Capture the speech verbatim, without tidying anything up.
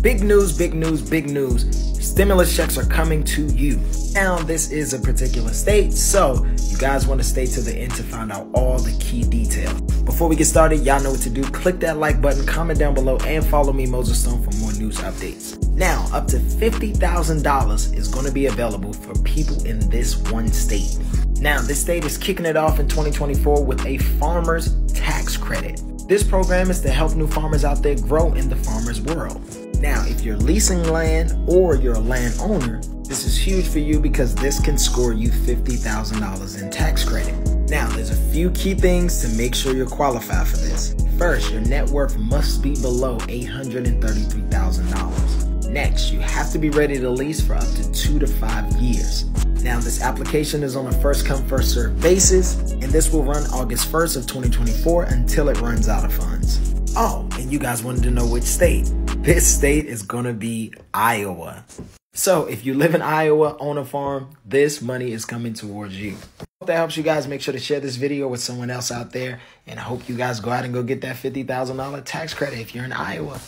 Big news, big news, big news. Stimulus checks are coming to you. Now, this is a particular state, so you guys want to stay to the end to find out all the key details. Before we get started, y'all know what to do. Click that like button, comment down below, and follow me, Moses Stone, for more news updates. Now, up to fifty thousand dollars is going to be available for people in this one state. Now, this state is kicking it off in twenty twenty-four with a farmer's tax credit. This program is to help new farmers out there grow in the farmer's world. Now, if you're leasing land or you're a landowner, this is huge for you because this can score you fifty thousand dollars in tax credit. Now, there's a few key things to make sure you're qualified for this. First, your net worth must be below eight hundred thirty-three thousand dollars. Next, you have to be ready to lease for up to two to five years. Now, this application is on a first-come, first-served basis, and this will run August first of twenty twenty-four until it runs out of funds. Oh, and you guys wanted to know which state. This state is gonna be Iowa. So if you live in Iowa, own a farm, this money is coming towards you. Hope that helps you guys. Make sure to share this video with someone else out there, and I hope you guys go out and go get that fifty thousand dollars tax credit if you're in Iowa.